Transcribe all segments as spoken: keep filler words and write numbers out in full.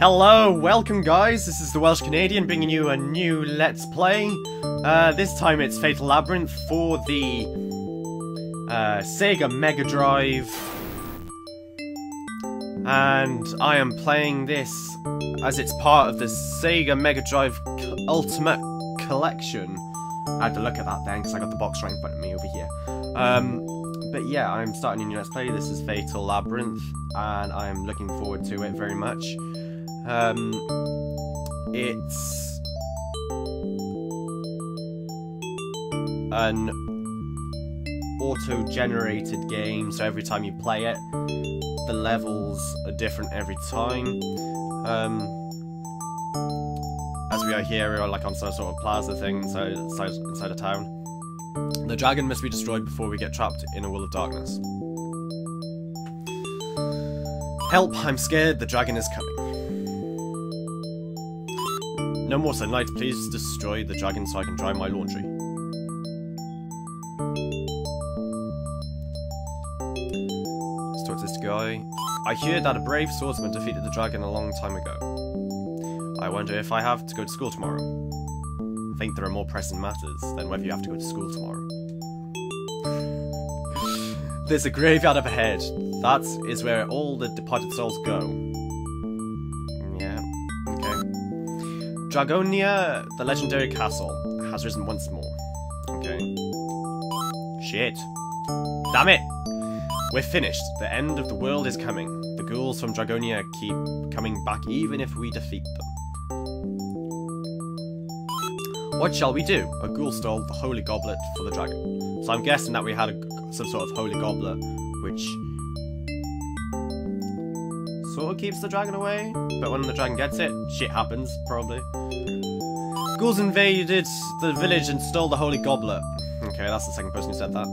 Hello, welcome guys, this is the Welsh Canadian bringing you a new Let's Play. Uh, this time it's Fatal Labyrinth for the uh, Sega Mega Drive. And I am playing this as it's part of the Sega Mega Drive Ultimate Collection. I had to look at that then because I got the box right in front of me over here. Um, but yeah, I'm starting a new Let's Play. This is Fatal Labyrinth and I'm looking forward to it very much. Um, it's an auto-generated game, so every time you play it, the levels are different every time. Um, as we are here, we are like on some sort of plaza thing, so inside, inside a town. The dragon must be destroyed before we get trapped in a wall of darkness. Help, I'm scared, the dragon is coming. No more sunlight, please destroy the dragon so I can dry my laundry. Let's talk to this guy. I hear that a brave swordsman defeated the dragon a long time ago. I wonder if I have to go to school tomorrow. I think there are more pressing matters than whether you have to go to school tomorrow. There's a graveyard up ahead. That is where all the departed souls go. Dragonia, the legendary castle, has risen once more. Okay. Shit. Damn it! We're finished. The end of the world is coming. The ghouls from Dragonia keep coming back even if we defeat them. What shall we do? A ghoul stole the holy goblet for the dragon. So I'm guessing that we had a, some sort of holy goblet, which sort of keeps the dragon away, but when the dragon gets it, shit happens, probably. Ghouls invaded the village and stole the holy goblet. Okay, that's the second person who said that.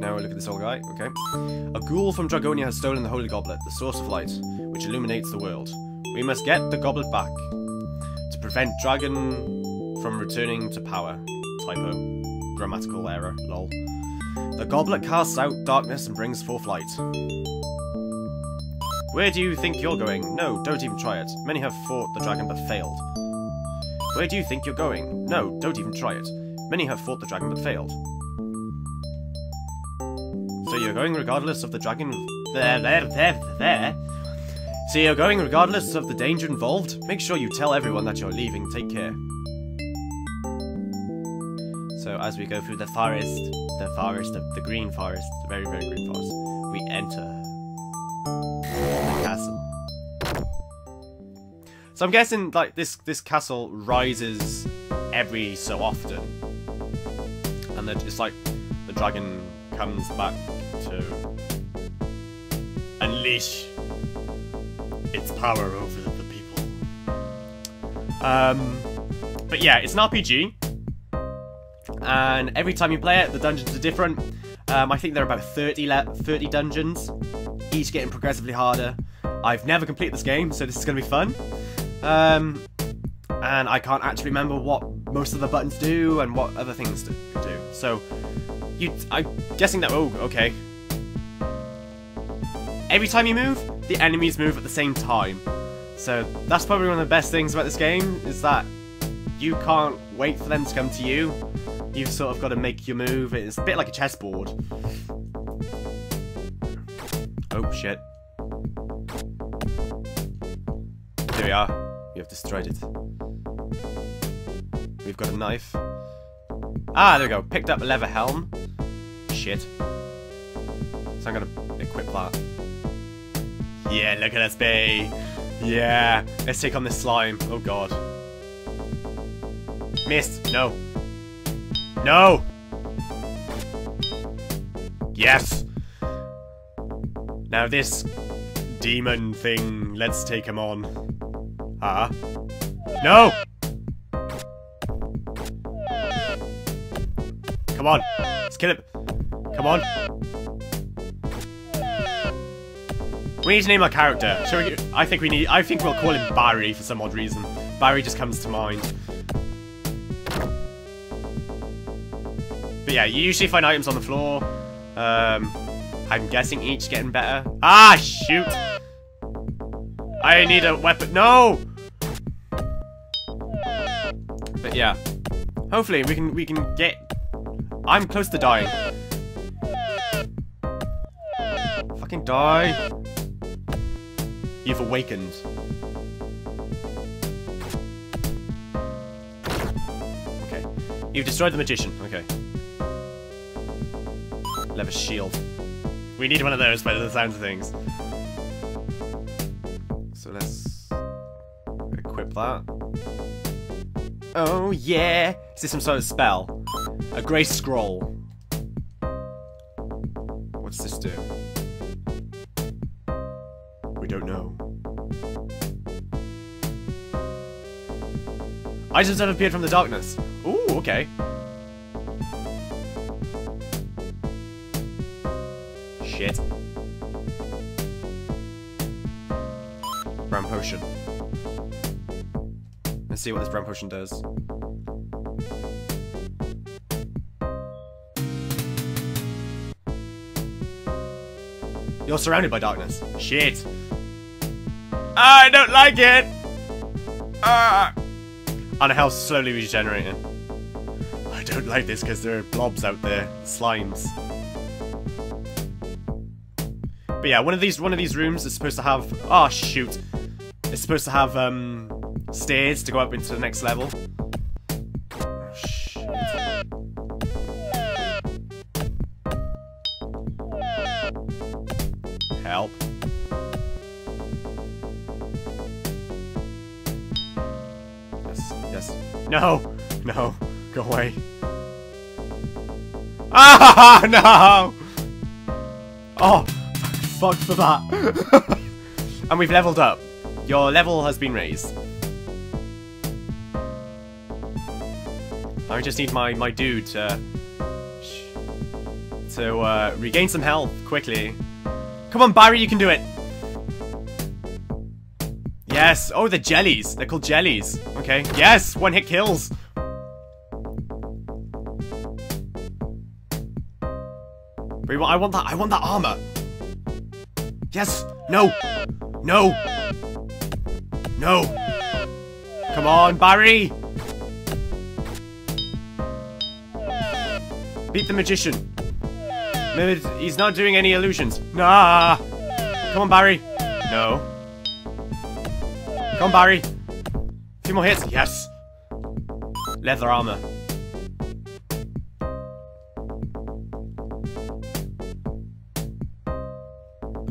Now look at this old guy, okay. A ghoul from Dragonia has stolen the holy goblet, the source of light, which illuminates the world. We must get the goblet back to prevent dragon from returning to power. Typo. Grammatical error, lol. The goblet casts out darkness and brings forth light. Where do you think you're going? No, don't even try it. Many have fought the dragon but failed. Where do you think you're going? No, don't even try it. Many have fought the dragon but failed. So you're going regardless of the dragon... There, there, there, there. So you're going regardless of the danger involved? Make sure you tell everyone that you're leaving. Take care. So as we go through the forest, the forest, the, the green forest, the very, very green forest, we enter... castle. So I'm guessing like this this castle rises every so often, and then it's like the dragon comes back to unleash its power over the people. Um, but yeah, it's an R P G, and every time you play it, the dungeons are different. Um, I think there are about thirty dungeons, each getting progressively harder. I've never completed this game, so this is going to be fun. Um, and I can't actually remember what most of the buttons do and what other things do. So, you, I'm guessing that... Oh, okay. Every time you move, the enemies move at the same time. So, that's probably one of the best things about this game, is that you can't wait for them to come to you. You've sort of got to make your move. It's a bit like a chessboard. Oh, shit. Here we are. We have destroyed it. We've got a knife. Ah, there we go. Picked up a leather helm. Shit. So I'm going to equip that. Yeah, look at us, bae. Yeah. Let's take on this slime. Oh, God. Missed. No. No! Yes! Now this demon thing, let's take him on. Ah. Uh-huh. No! Come on! Let's kill him! Come on! We need to name our character. Shall we, I think we need I think we'll call him Barry for some odd reason. Barry just comes to mind. But yeah, you usually find items on the floor. Um, I'm guessing each getting better. Ah, shoot! I need a weapon. No! But yeah. Hopefully we can we can get. I'm close to dying. Fucking die. You've awakened. Okay. You've destroyed the magician. Okay. Leather shield. We need one of those by the sounds of things. So let's equip that. Oh yeah! Is this some sort of spell? A grey scroll. What's this do? We don't know. Items have appeared from the darkness. Ooh, okay. Shit. Bram potion. Let's see what this Bram potion does. You're surrounded by darkness. Shit. I don't like it. Ah. And the health slowly regenerating. I don't like this because there are blobs out there, slimes. But yeah, one of these one of these rooms is supposed to have oh shoot. It's supposed to have um stairs to go up into the next level. Oh, shit. Help. Yes, yes. No! No, go away. Ah no! Oh, fuck for that. And we've leveled up. Your level has been raised. I just need my, my dude to, to uh, regain some health quickly. Come on, Barry, you can do it. Yes. Oh, the jellies. They're called jellies. Okay. Yes, one hit kills. But I want that. I want that armor. Yes! No! No! No! Come on, Barry! Beat the magician. He's not doing any illusions. Nah! Come on, Barry! No. Come on, Barry! A few more hits. Yes! Leather armor.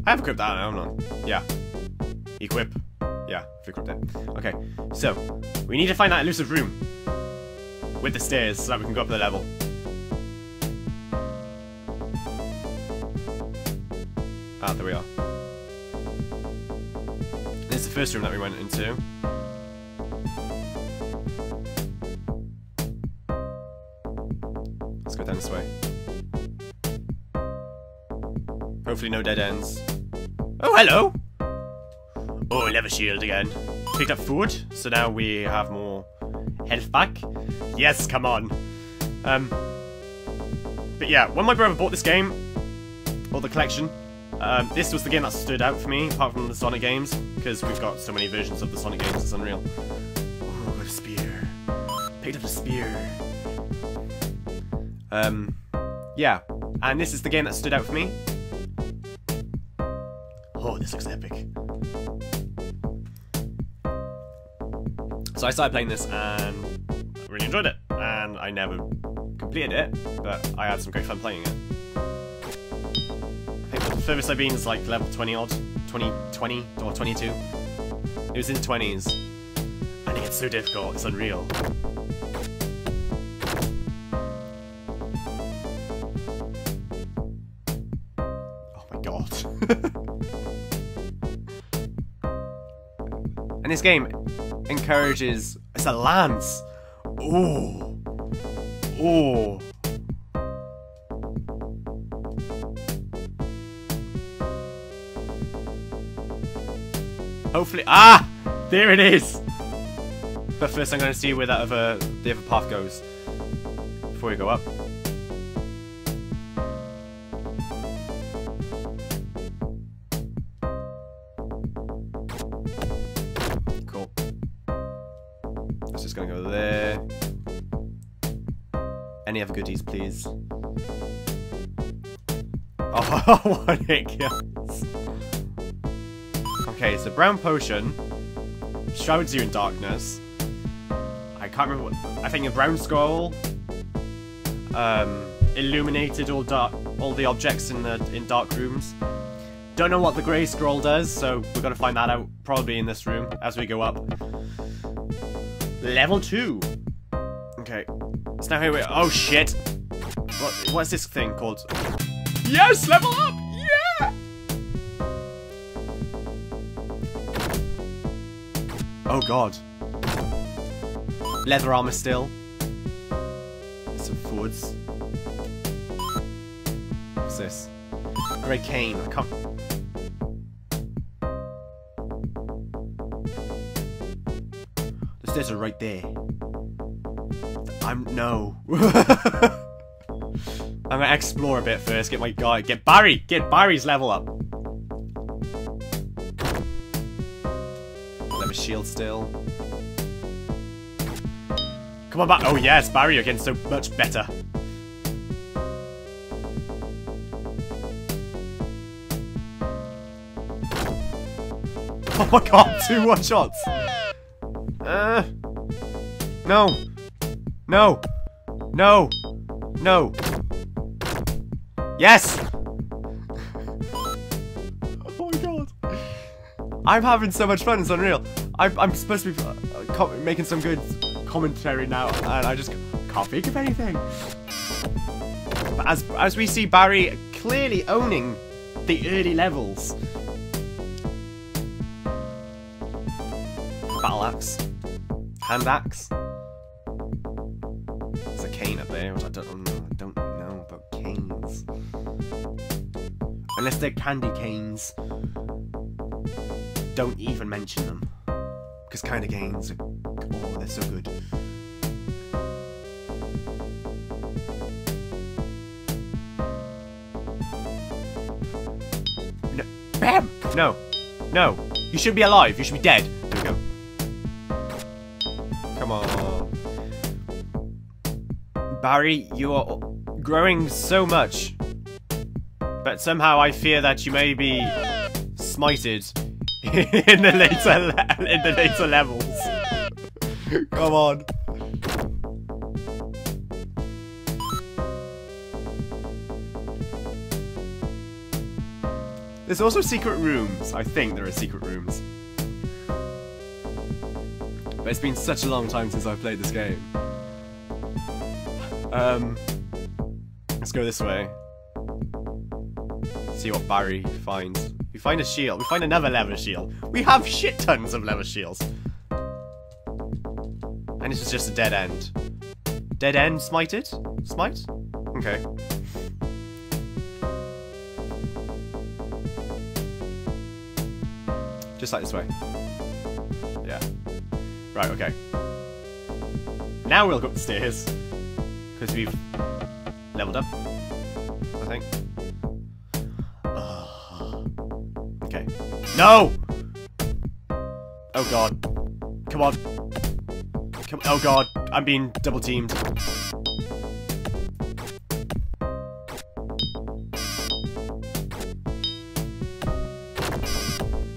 I have equipped that, I'm not. Yeah. Equip. Yeah, I've equipped it. Okay, so, we need to find that elusive room with the stairs so that we can go up the level. Ah, there we are. This is the first room that we went into. Let's go down this way. Hopefully no dead ends. Oh, hello! Oh, leather shield again. Picked up food, so now we have more health back. Yes, come on. Um, but yeah, when my brother bought this game, or the collection, um, this was the game that stood out for me, apart from the Sonic games, because we've got so many versions of the Sonic games, it's unreal. Oh, a spear. Picked up a spear. Um, yeah, and this is the game that stood out for me. Oh, this looks epic. So I started playing this and I really enjoyed it. And I never completed it, but I had some great fun playing it. I think the furthest I've been is like level twenty odd, twenty, twenty or twenty-two. It was in the twenties. And it gets so difficult, it's unreal. Oh my god. And this game encourages... It's a lance! Ooh! Ooh! Hopefully... Ah! There it is! But first I'm going to see where that other, the other path goes. Before we go up. just going to go there. Any other goodies, please? Oh, what it gets. Okay, so brown potion shrouds you in darkness. I can't remember what... I think a brown scroll um, illuminated all dark, all the objects in the in dark rooms. Don't know what the grey scroll does, so we're gonna find that out probably in this room as we go up. Level two. Okay. So now here we are. Oh shit! What, what's this thing called? Yes, level up! Yeah! Oh god. Leather armor still. Some forwards. What's this? Grey cane. I can't. The stairs are right there. I'm no. I'm gonna explore a bit first. Get my guy. Get Barry. Get Barry's level up. I have a shield still. Come on back. Oh yes, Barry. You're getting so much better. Oh my god! Two one shots. Uh. No. No! No! No! Yes! Oh my god! I'm having so much fun, it's unreal. I'm, I'm supposed to be uh, making some good commentary now, and I just can't think of anything. But as, as we see Barry clearly owning the early levels. Battle axe. Hand axe. Cane up there, which I don't, I don't know about canes. Unless they're candy canes. Don't even mention them. Because candy canes are, oh, they're so good. No. Bam! No. No. You should be alive. You should be dead. There we go. Come on. Barry, you are growing so much, but somehow I fear that you may be smited in the later in the later levels. Come on. There's also secret rooms. I think there are secret rooms, but it's been such a long time since I've played this game. Um, let's go this way. See what Barry finds. We find a shield. We find another leather shield. We have shit tons of leather shields. And this is just a dead end. Dead end smited? Smite? Okay. Just like this way. Yeah. Right, okay. Now we'll go up the stairs. Because we've leveled up, I think. Uh, okay. No! Oh god. Come on. Come oh god, I'm being double teamed.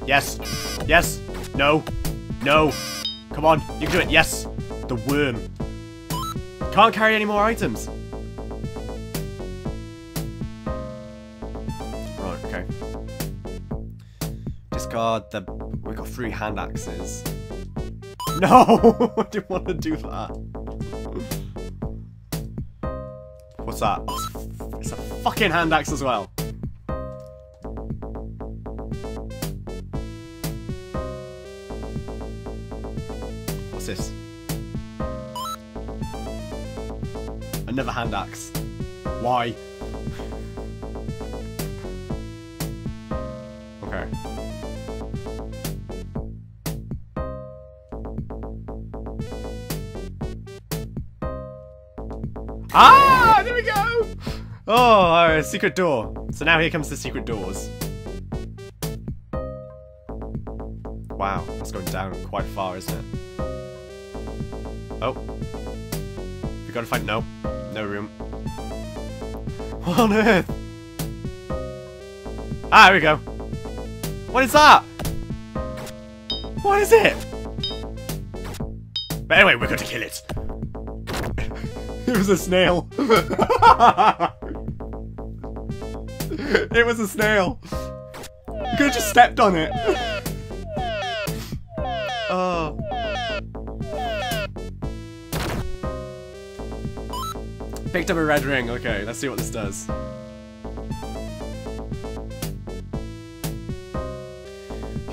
Yes. Yes. No. No. Come on, you can do it. Yes. The worm. Can't carry any more items. Right, okay. Discard the... We've got three hand axes. No! I didn't want to do that. What's that? Oh, it's a fucking hand axe as well. What's this? Another hand axe. Why? Okay. Ah! There we go! Oh, uh, secret door. So now here comes the secret doors. Wow, that's going down quite far, isn't it? Oh. We gotta find... No. No room. What on earth? Ah, here we go. What is that? What is it? But anyway, we're going to kill it. It was a snail. It was a snail. You could have just stepped on it. Oh. Picked up a red ring. Okay, let's see what this does.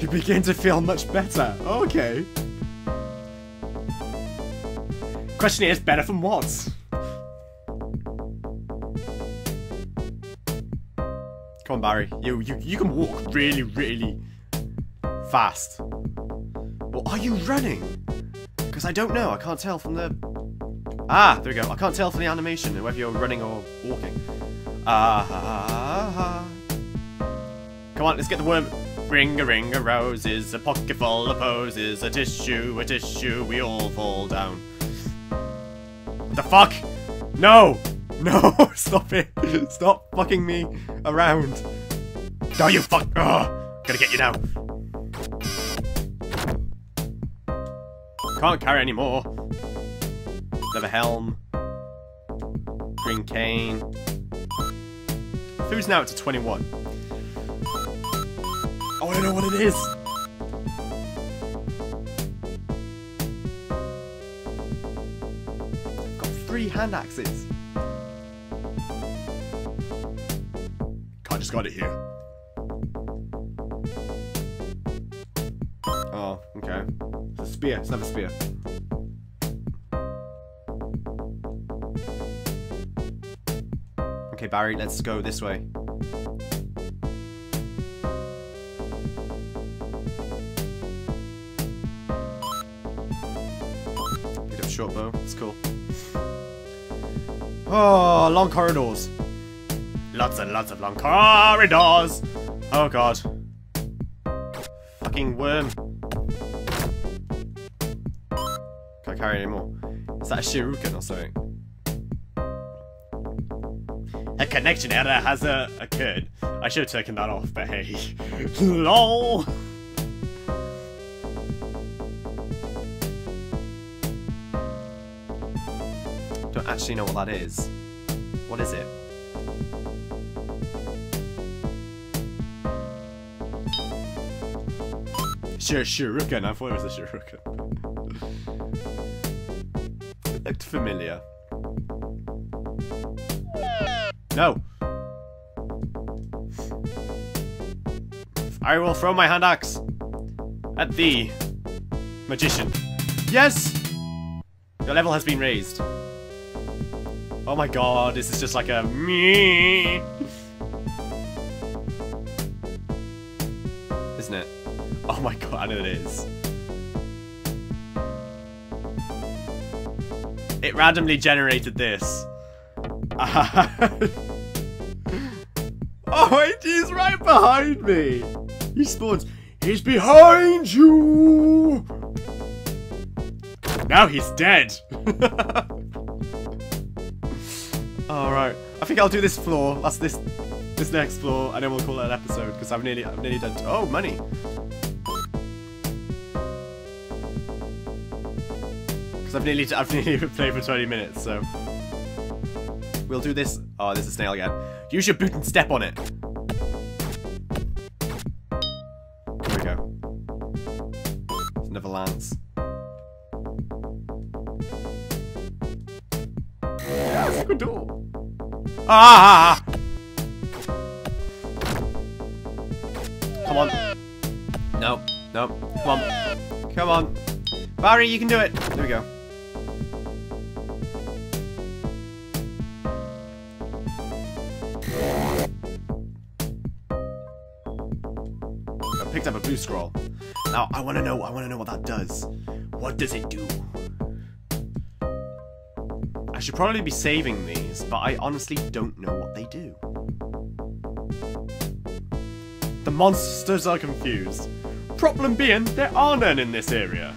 You begin to feel much better. Okay. Question is, better from what? Come on, Barry. You you you can walk really, really fast. But are you running? Because I don't know. I can't tell from the. Ah, there we go. I can't tell from the animation whether you're running or walking. Ah. Uh-huh. Come on, let's get the worm. Ring a ring a roses, a pocket full of poses, a tissue, a tissue, we all fall down. What the fuck? No! No! Stop it! Stop fucking me around! No, you fuck! Ugh. Gotta get you now! Can't carry anymore. Never helm. Green cane. Who's now up to twenty-one? Oh, I don't know what it is! I've got three hand axes. I just got it here. Oh, okay. It's a spear, it's another spear. Okay, Barry, let's go this way. Short bow, it's cool. Oh, long corridors. Lots and lots of long corridors. Oh god. Fucking worm. Can't carry anymore. Is that a shuriken or something? A connection error has uh, occurred. I should have taken that off, but hey. LOL. Don't actually know what that is. What is it? Sure, shuriken. I thought it was a shuriken. It looked familiar. No. I will throw my hand axe at the magician. Yes. Your level has been raised. Oh my god, this is just like a me, isn't it? Oh my god, it is. It randomly generated this. Oh, he's right behind me. He spawns. He's behind you. Now he's dead. Alright, I think I'll do this floor, that's this this next floor, and then we'll call it an episode, because I've nearly, I've nearly done... Oh, money! Because I've nearly, I've nearly played for twenty minutes, so... We'll do this... Oh, there's a snail again. Use your boot and step on it! Here we go. There's another lance. Good door. Ah! Come on. No. No. Come on. Come on. Barry, you can do it. There we go. I picked up a blue scroll. Now, I want to know, I want to know what that does. What does it do? I should probably be saving these, but I honestly don't know what they do. The monsters are confused. Problem being, there are none in this area.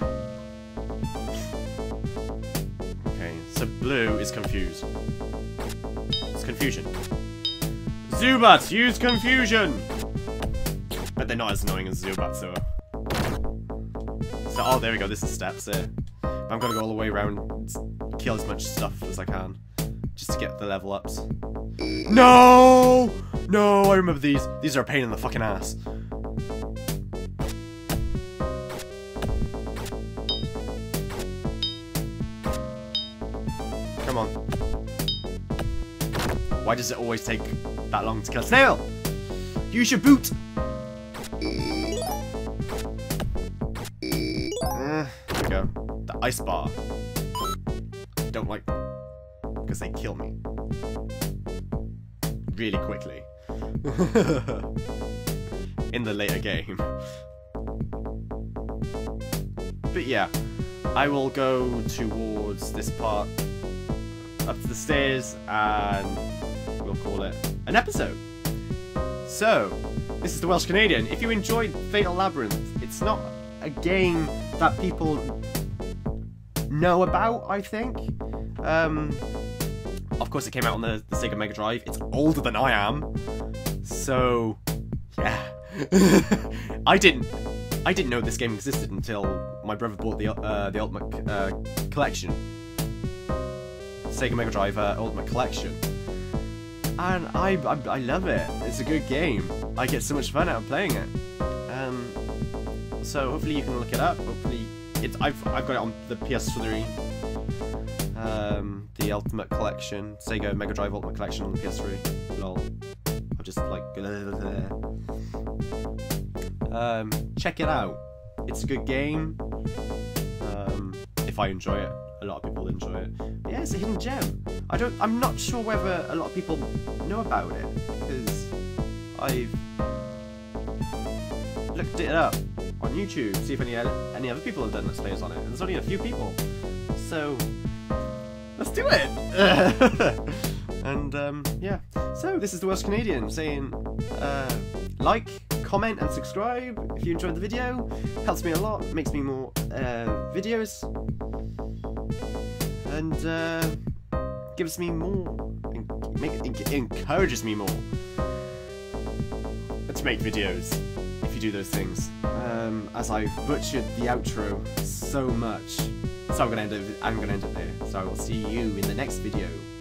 Blue is confused. It's confusion. Zubats, use confusion! But they're not as annoying as Zubats are. So, oh, there we go, this is steps here. I'm gonna go all the way around and kill as much stuff as I can. Just to get the level ups. No! No, I remember these. These are a pain in the fucking ass. Come on. Why does it always take that long to kill a snail? Use your boot! Uh, there we go. The ice bar. Don't like them. Because they kill me. Really quickly. In the later game. But yeah. I will go towards this part. Up to the stairs, and we'll call it an episode. So, this is the Welsh Canadian. If you enjoyed Fatal Labyrinth, it's not a game that people know about, I think. Um, of course, it came out on the, the Sega Mega Drive. It's older than I am, so yeah. I didn't, I didn't know this game existed until my brother bought the uh, the Ultimate uh, Collection. Sega Mega Drive uh, Ultimate Collection, and I, I I love it. It's a good game. I get so much fun out of playing it. Um, so hopefully you can look it up. Hopefully it's I've I've got it on the P S three, um, the Ultimate Collection, Sega Mega Drive Ultimate Collection on the P S three. Lol. I'm just like um, check it out. It's a good game. Um, if I enjoy it. A lot of people enjoy it. But yeah, it's a hidden gem. I don't. I'm not sure whether a lot of people know about it because I've looked it up on YouTube, see if any any other people have done let's plays on it. And there's only a few people, so let's do it. And um, yeah. So this is the Welsh Canadian saying, uh, like, comment, and subscribe if you enjoyed the video. Helps me a lot. Makes me more uh, videos. And uh, gives me more, make, encourages me more to make videos if you do those things. Um, as I've butchered the outro so much, so I'm gonna end it. I'm gonna end it there. So I will see you in the next video.